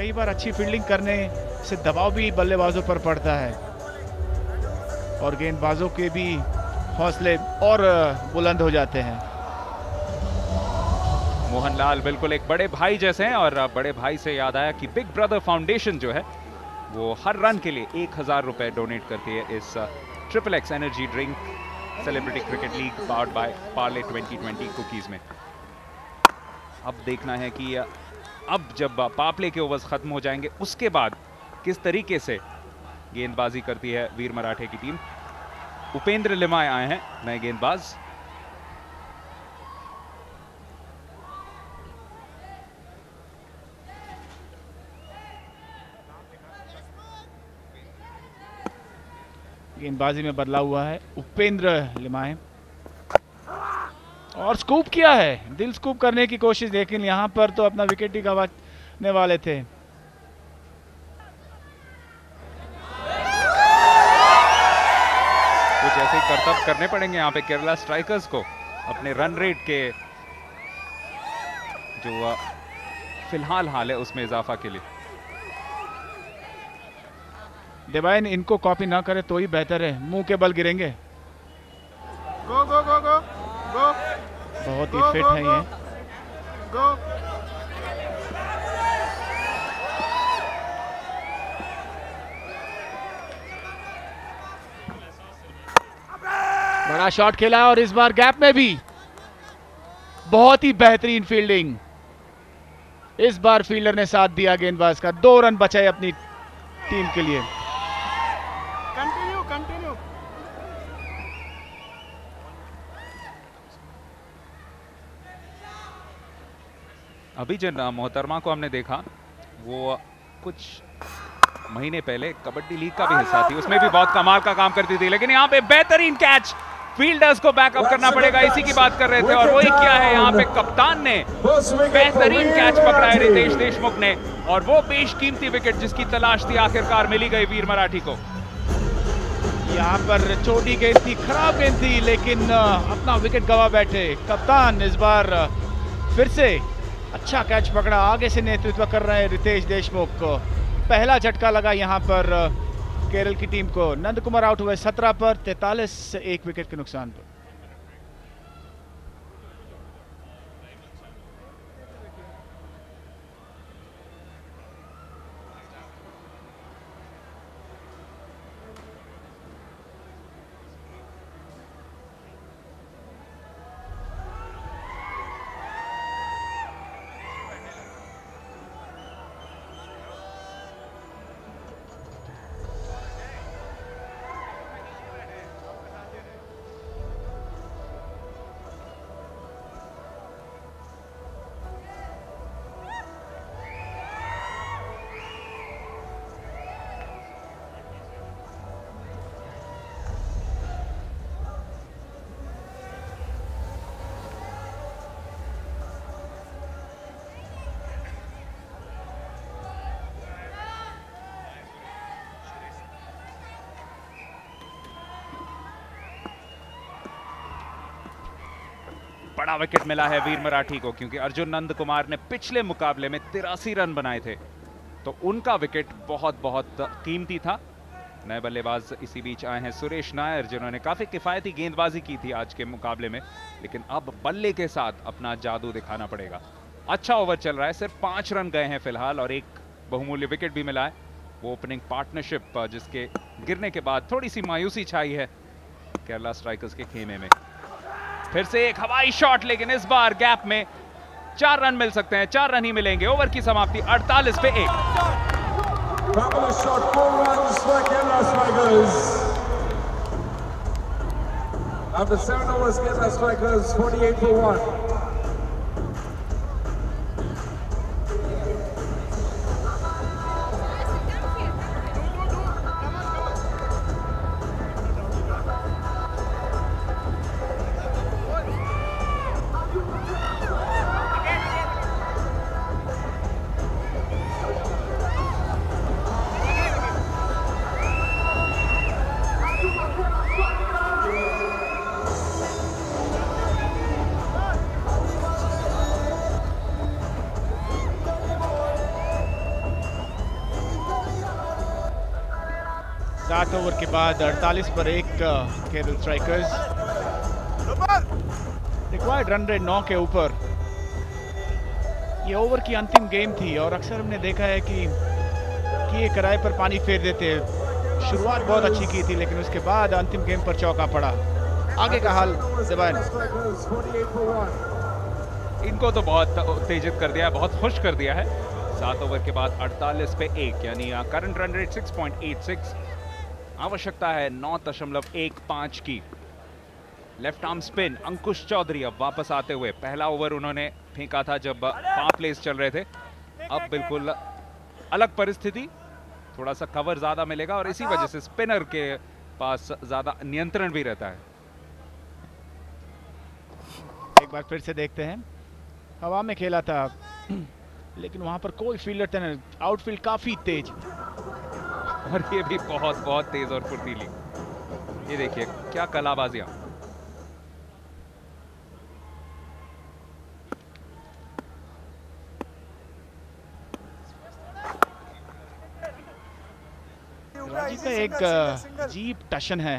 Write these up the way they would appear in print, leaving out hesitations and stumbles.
कई बार अच्छी फील्डिंग करने से दबाव भी बल्लेबाजों पर पड़ता है और गेंदबाजों के भी हौसले और बुलंद हो जाते हैं। मोहनलाल बिल्कुल एक बड़े भाई जैसे हैं और बड़े भाई से याद आया कि बिग ब्रदर फाउंडेशन जो है वो हर रन के लिए 1000 रुपए डोनेट करती है इस triple X energy drink celebrity cricket league powered by Parle 2020 cookies में। अब देखना है कि अब जब पापले के ओवर्स खत्म हो जाएंगे उसके बाद किस तरीके से गेंदबाजी करती है वीर मराठे की टीम। उपेंद्र लिमाय आए हैं नए गेंदबाज। गेंदबाजी में बदलाव हुआ है। उपेंद्र लिमाय और स्कूप किया है, दिल स्कूप करने की कोशिश, लेकिन यहां पर तो अपना विकेट ही गंवाने वाले थे। कुछ ऐसे ही करतब करने पड़ेंगे यहां पे केरला स्ट्राइकर्स को अपने रन रेट के जो फिलहाल हाल है उसमें इजाफा के लिए। देवाइन इनको कॉपी ना करे तो ही बेहतर है, मुंह के बल गिरेंगे। गो गो गो गो गो, बहुत ही फिट है ये। गो बड़ा शॉट खेला और इस बार गैप में भी बहुत ही बेहतरीन फील्डिंग। इस बार फील्डर ने साथ दिया गेंदबाज का, 2 रन बचाए अपनी टीम के लिए। अभी जो मोहतरमा को हमने देखा वो कुछ महीने पहले कबड्डी लीग का भी हिस्सा थी, उसमें भी बहुत कमाल का काम करती थी, लेकिन यहाँ पे बेहतरीन कैच, फील्डर्स को बैकअप करना पड़ेगा, इसी की बात कर रहे थे और वही किया है यहाँ पे। कप्तान ने बेहतरीन कैच पकड़ा है रितेश देशमुख ने और वो बेशकीमती विकेट जिसकी तलाश थी आखिरकार मिली गई वीर मराठी को। यहाँ पर छोटी गेंद थी, खराब गेंद थी, लेकिन अपना विकेट गवा बैठे कप्तान। इस बार फिर से अच्छा कैच पकड़ा, आगे से नेतृत्व कर रहे हैं रितेश देशमुख को। पहला झटका लगा यहाँ पर केरल की टीम को। नंदकुमार आउट हुए 17 पर, 43 से 1 विकेट के नुकसान पर। बड़ा विकेट मिला है वीर मराठी को क्योंकि अर्जुन नंदकुमार ने पिछले मुकाबले में 83 रन बनाए थे, तो उनका विकेट बहुत बहुत कीमती था। नए बल्लेबाज इसी बीच आए हैं सुरेश नायर, जिन्होंने काफी किफायती गेंदबाजी की थी आज के मुकाबले में, लेकिन अब बल्ले के साथ अपना जादू दिखाना पड़ेगा। अच्छा ओवर चल रहा है, सिर्फ 5 रन गए हैं फिलहाल और 1 बहुमूल्य विकेट भी मिला है। वो ओपनिंग पार्टनरशिप जिसके गिरने के बाद थोड़ी सी मायूसी छाई है केरला स्ट्राइकर्स के खेमे में। फिर से एक हवाई शॉट, लेकिन इस बार गैप में 4 रन मिल सकते हैं, 4 रन ही मिलेंगे। ओवर की समाप्ति 48 पे 1। सात ओवर के बाद 48/1 Kerala strikers required run rate 9 के ऊपर। ये ओवर की अंतिम गेम थी और अक्सर हमने देखा है कि ये किराए पर पानी फेर देते हैं। शुरुआत बहुत अच्छी की थी लेकिन उसके बाद अंतिम गेम पर चौका पड़ा। आगे का हाल इनको तो बहुत उत्तेजित कर दिया है, बहुत खुश कर दिया है। 7 ओवर के बाद 48/1 यानी करंट रन रेट 6.86, आवश्यकता है 9.15 की। Left arm spin Ankush Chaudhary अब वापस आते हुए, पहला ओवर उन्होंने फेंका था जब 5 प्लेस चल रहे थे। अब बिल्कुल अलग परिस्थिति, थोड़ा सा कवर ज्यादा मिलेगा और इसी वजह से स्पिनर के पास ज्यादा नियंत्रण भी रहता है। एक बार फिर से देखते हैं, हवा में खेला था लेकिन वहां पर कोई फील्डर था ना, आउटफील्ड काफी तेज और ये भी बहुत तेज और फुर्तीली। ये देखिए क्या कलाबाजियां। का एक अजीब टशन है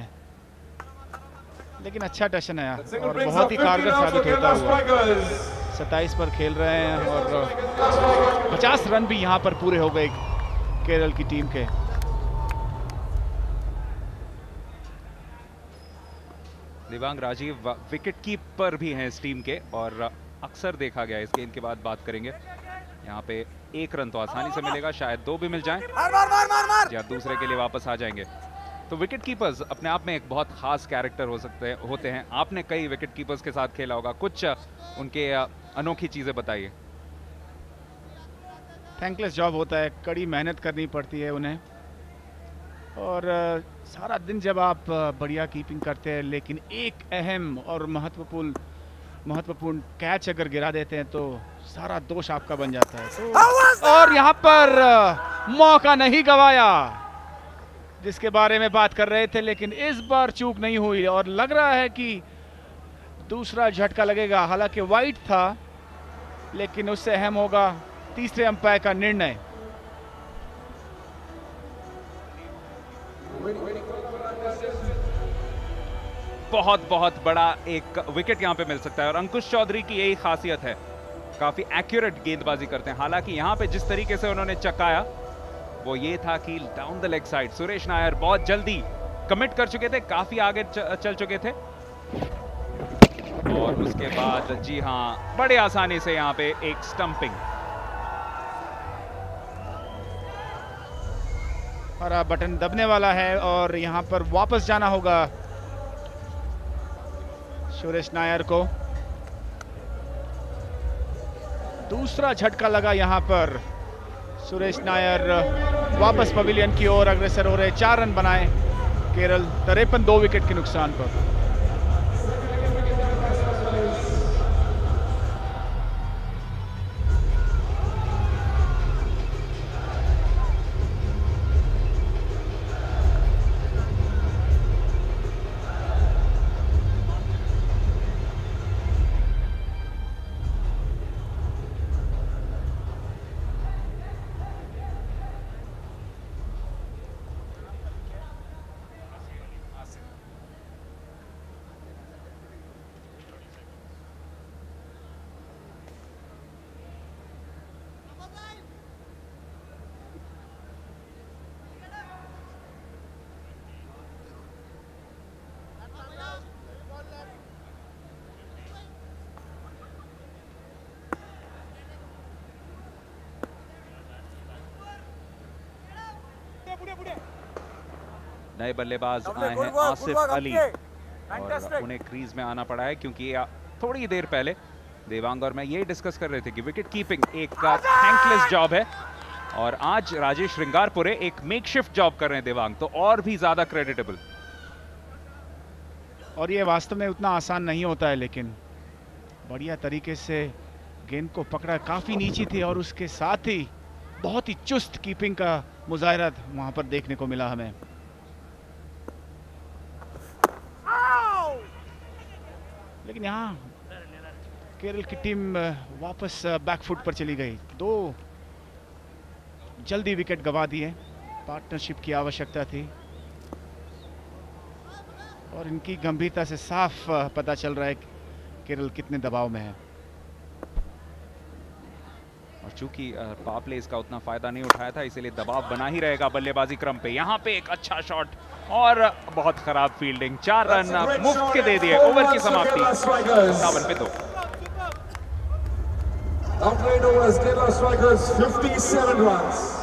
लेकिन अच्छा टशन है और बहुत ही कारगर साबित होता हुआ। 27 पर खेल रहे हैं और 50 रन भी यहां पर पूरे हो गए केरल की टीम के। देवांग राजीव विकेटकीपर भी हैं इस टीम के और अक्सर देखा गया। इस गेंद के बाद बात करेंगे, यहां पे 1 रन तो आसानी से मिलेगा, शायद 2 भी मिल जाएं या दूसरे के लिए वापस आ जाएंगे। तो विकेटकीपर्स अपने आप में एक बहुत खास कैरेक्टर होते हैं। आपने कई विकेटकीपर्स के साथ खेला होगा, कुछ उनके अनोखी चीजें बताइए। थैंकलेस जॉब होता है, कड़ी मेहनत करनी पड़ती है उन्हें और सारा दिन जब आप बढ़िया कीपिंग करते हैं लेकिन एक अहम और महत्वपूर्ण कैच अगर गिरा देते हैं तो सारा दोष आपका बन जाता है। और यहाँ पर मौका नहीं गवाया जिसके बारे में बात कर रहे थे, लेकिन इस बार चूक नहीं हुई और लग रहा है कि दूसरा झटका लगेगा। हालांकि वाइड था लेकिन उससे अहम होगा तीसरे अंपायर का निर्णय। बहुत बड़ा एक विकेट यहाँ पे मिल सकता है और अंकुश चौधरी की यही खासियत है, काफी एक्यूरेट गेंदबाजी करते हैं। हालांकि यहाँ पे जिस तरीके से उन्होंने चकाया वो ये था कि down the leg side. Suresh Nair बहुत जल्दी कमिट कर चुके थे, काफी आगे चल चुके थे और उसके बाद जी हाँ बड़े आसानी से यहाँ पे एक स्टंपिंग। हरा बटन दबने वाला है और यहाँ पर वापस जाना होगा सुरेश नायर को। दूसरा झटका लगा यहाँ पर, सुरेश नायर वापस पवेलियन की ओर अग्रसर हो रहे। 4 रन बनाए केरल 53, 2 विकेट के नुकसान पर। नए बल्लेबाज आए हैं आसिफ अली और उन्हें क्रीज में आना पड़ा है क्योंकि थोड़ी देर पहले देवांग और मैं ये डिस्कस कर रहे थे कि विकेट कीपिंग एक थैंकलेस जॉब है और आज राजेश श्रृंगारपुरे एक मेकशिफ्ट जॉब कर रहे हैं देवांग, तो और भी ज्यादा क्रेडिटेबल। और ये वास्तव में उतना आसान नहीं होता है लेकिन बढ़िया तरीके से गेंद को पकड़ा। काफी नीची थी और उसके साथ ही बहुत ही चुस्त कीपिंग का मुजाहरा वहां पर देखने को मिला हमें। लेकिन यहाँ केरल की टीम वापस बैकफुट पर चली गई, 2 जल्दी विकेट गवा दिए। पार्टनरशिप की आवश्यकता थी। और इनकी गंभीरता से साफ पता चल रहा है केरल कितने दबाव में है। और चूंकि पावर प्ले इसका उतना फायदा नहीं उठाया था, इसीलिए दबाव बना ही रहेगा बल्लेबाजी क्रम पे। यहाँ पे एक अच्छा शॉट और बहुत खराब फील्डिंग, 4 रन मुफ्त के दे दिए। ओवर की समाप्ति 57 पे 2। Outplayed overs, Kerala Strikers 57 runs.